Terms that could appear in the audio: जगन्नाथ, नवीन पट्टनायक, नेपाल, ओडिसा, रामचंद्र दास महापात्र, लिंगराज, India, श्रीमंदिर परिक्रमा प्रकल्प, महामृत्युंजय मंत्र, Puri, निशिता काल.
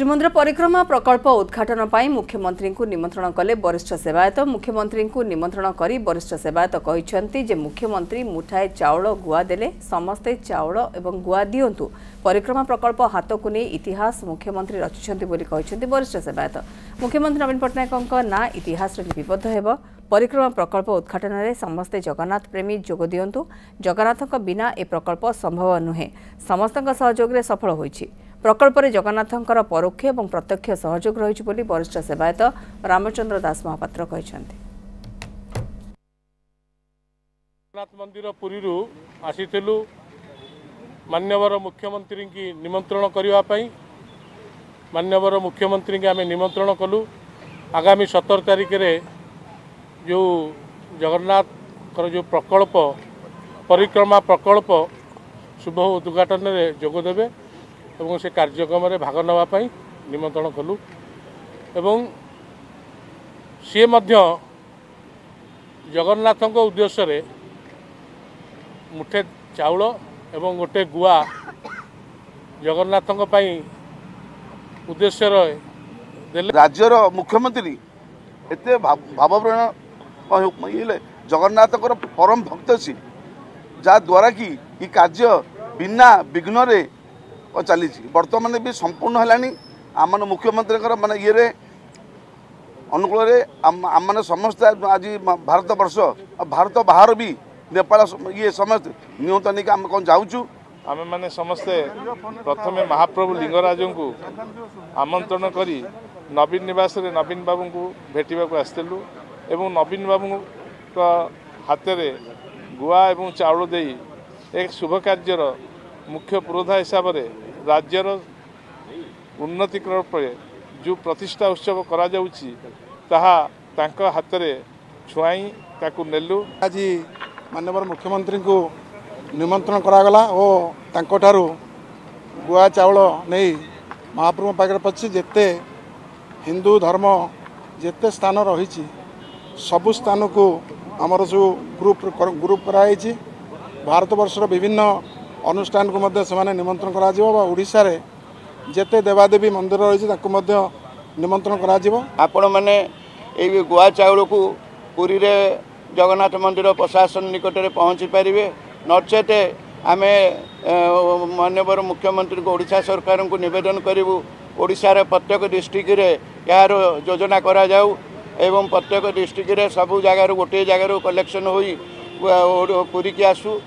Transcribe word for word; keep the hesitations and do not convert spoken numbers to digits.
श्रीमंदिर परिक्रमा प्रकल्प उद्घाटन पर मुख्यमंत्री को निमंत्रण कले वरिष्ठ सेवायत। मुख्यमंत्री को निमंत्रण कर वरिष्ठ सेवायत कहते जे मुख्यमंत्री मुठाए चाउल गुआ देले समस्ते चाउल एवं गुआ दियंतु। परिक्रमा प्रकल्प हाथ को नहीं इतिहास मुख्यमंत्री रचिछंती बोली कहते वरिष्ठ सेवायत। मुख्यमंत्री नवीन पट्टनायक ना इतिहास लिपिबद्ध हेब। परिक्रमा प्रकल्प उद्घाटन में समस्ते जगन्नाथ प्रेमी जोग दियंतु। जगन्नाथ बिना ए प्रकल्प संभव नुहे, समस्तक सहयोग सफल हो। प्रकल्प में जगन्नाथ परोक्ष और प्रत्यक्ष सहयोग रही बोली वरिष्ठ सेवायत रामचंद्र दास महापात्र कहते। जगन्नाथ मंदिर पुरी आसीलु मान्यवर मुख्यमंत्री की निमंत्रण करने। मान्यवर मुख्यमंत्री की आम निमंत्रण कलु। आगामी सतर तारिख जो जगन्नाथ जो प्रकल्प परिक्रमा प्रकल्प शुभ उद्घाटन में जोगदेवे एवं से कार्यक्रम में भाग नापी निमंत्रण कलु। एवं सी जगन्नाथ उद्देश्य रे मुठे चाउल एवं गोटे गुआ जगन्नाथ उद्देश्य दे। राज्यर मुख्यमंत्री एते भावप्रण ये जगन्नाथ परम भक्त सी जहाद्वारा कि ये कार्य बिना विघ्न रे चली बर्तमान भी संपूर्ण है। आम मुख्यमंत्री मान ये अनुकूल आम मैंने समस्त आज भारत वर्ष भारत बाहर भी नेपाल ये समस्त नियंत्रण आम कौन जाऊँ। आम मैंने समस्ते प्रथम महाप्रभु लिंगराज को आमंत्रण कर नवीन निवास नवीन बाबू को भेटा को आसलु। एवं नवीन बाबू हाथ में गुआ और चाउल दे एक शुभ कार्यर मुख्य पुरोधा हिसाब से राज्यर उन्नतिकरण पर जो प्रतिष्ठा उत्सव करा करा हाथ में छुआई ताकू नेलु। आज माननीय मुख्यमंत्री को निमंत्रण करागला और गुआ चावल नहीं महाप्रभु पाखे पची जिते हिंदू धर्म जिते स्थान रही सबू स्थान को आमर जो ग्रुप ग्रुप कराई भारतवर्षर विभिन्न अनुष्ठान को मध्य सेमाने निमंत्रण करा जीवो बा ओडिसा रे जेते देवादेवी मंदिर रही ताकू मध्य निमंत्रण करा जीवो। आपण माने ए गुआ चाउल को पुरी रे जगन्नाथ मंदिर प्रशासन निकट में पहुँची पारे। नचेत आम माननीय मुख्यमंत्री को ओडिसा सरकार को निवेदन करूँ ओडिसा प्रत्येक डिस्ट्रिक्ट रे यार योजना करा जाऊ एवं प्रत्येक डिस्ट्रिक्ट रे सब जगार गोटे जगार कलेक्शन हो पुरी की आसू।